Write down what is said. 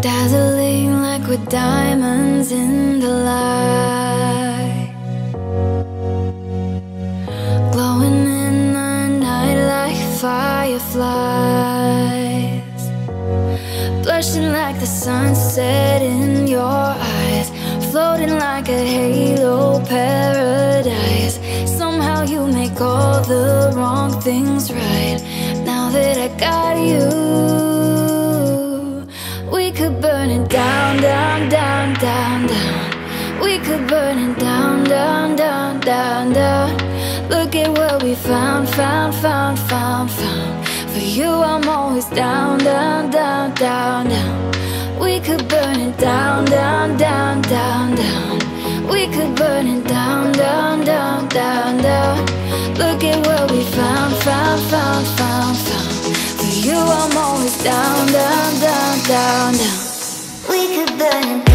dazzling like we're diamonds in the light, glowing in the night like fireflies, blushing like the sunset in your eyes, floating like a halo paradise. Somehow you make all the wrong things right. Now that I got you, we could burn it down, down, down, down, down. We could burn it down, down, down, down, down. Look at what we found, found, found, found, found. For you I'm always down, down, down, down, down. We could burn it down, down, down, down, down. We could burn it down, down, down, down, down. Look at what we found, found, found, found, found. For you I'm always down, down, down, down, down. We could burn it down.